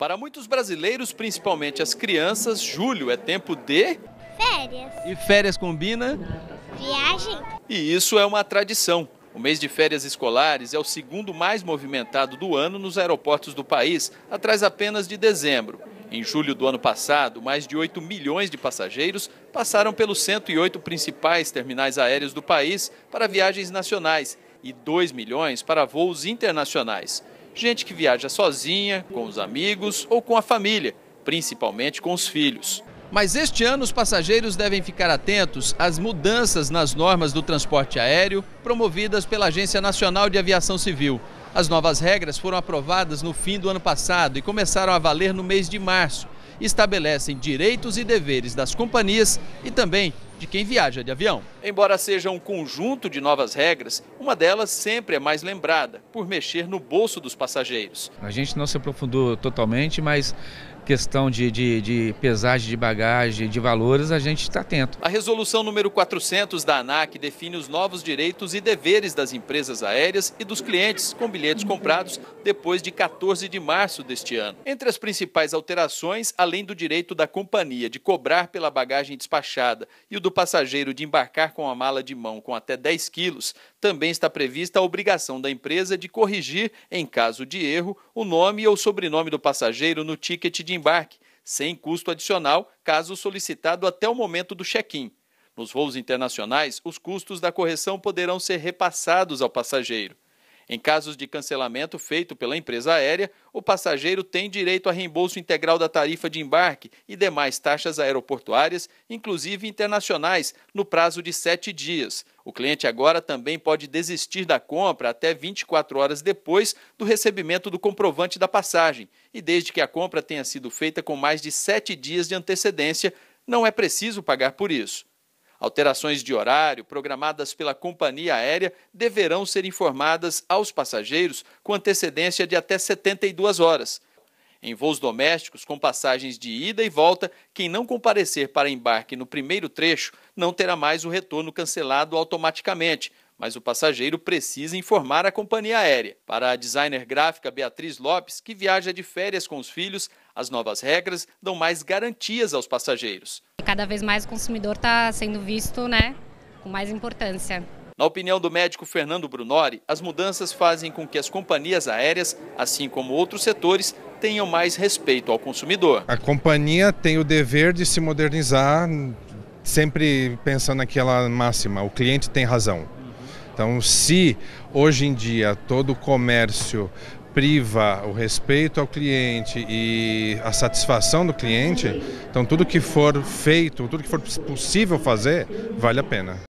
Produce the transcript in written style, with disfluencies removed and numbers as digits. Para muitos brasileiros, principalmente as crianças, julho é tempo de... férias. E férias combina? Viagem. E isso é uma tradição. O mês de férias escolares é o segundo mais movimentado do ano nos aeroportos do país, atrás apenas de dezembro. Em julho do ano passado, mais de 8 milhões de passageiros passaram pelos 108 principais terminais aéreos do país para viagens nacionais e 2 milhões para voos internacionais. Gente que viaja sozinha, com os amigos ou com a família, principalmente com os filhos. Mas este ano os passageiros devem ficar atentos às mudanças nas normas do transporte aéreo promovidas pela Agência Nacional de Aviação Civil. As novas regras foram aprovadas no fim do ano passado e começaram a valer no mês de março. Estabelecem direitos e deveres das companhias e também de quem viaja de avião. Embora seja um conjunto de novas regras, uma delas sempre é mais lembrada, por mexer no bolso dos passageiros. A gente não se aprofundou totalmente, mas questão de pesagem de bagagem, de valores, a gente está atento. A resolução número 400 da ANAC define os novos direitos e deveres das empresas aéreas e dos clientes com bilhetes comprados depois de 14 de março deste ano. Entre as principais alterações, além do direito da companhia de cobrar pela bagagem despachada e o do passageiro de embarcar com a mala de mão com até 10 quilos, também está prevista a obrigação da empresa de corrigir, em caso de erro, o nome ou sobrenome do passageiro no ticket de embarque, sem custo adicional, caso solicitado até o momento do check-in. Nos voos internacionais, os custos da correção poderão ser repassados ao passageiro. Em casos de cancelamento feito pela empresa aérea, o passageiro tem direito a reembolso integral da tarifa de embarque e demais taxas aeroportuárias, inclusive internacionais, no prazo de 7 dias. O cliente agora também pode desistir da compra até 24 horas depois do recebimento do comprovante da passagem. E desde que a compra tenha sido feita com mais de 7 dias de antecedência, não é preciso pagar por isso. Alterações de horário programadas pela companhia aérea deverão ser informadas aos passageiros com antecedência de até 72 horas. Em voos domésticos, com passagens de ida e volta, quem não comparecer para embarque no primeiro trecho não terá mais o retorno cancelado automaticamente, mas o passageiro precisa informar a companhia aérea. Para a designer gráfica Beatriz Lopes, que viaja de férias com os filhos, as novas regras dão mais garantias aos passageiros. Cada vez mais o consumidor está sendo visto, né, com mais importância. Na opinião do médico Fernando Brunori, as mudanças fazem com que as companhias aéreas, assim como outros setores, tenham mais respeito ao consumidor. A companhia tem o dever de se modernizar, sempre pensando naquela máxima, o cliente tem razão. Então, se hoje em dia todo o comércio priva o respeito ao cliente e a satisfação do cliente, então tudo que for feito, tudo que for possível fazer, vale a pena.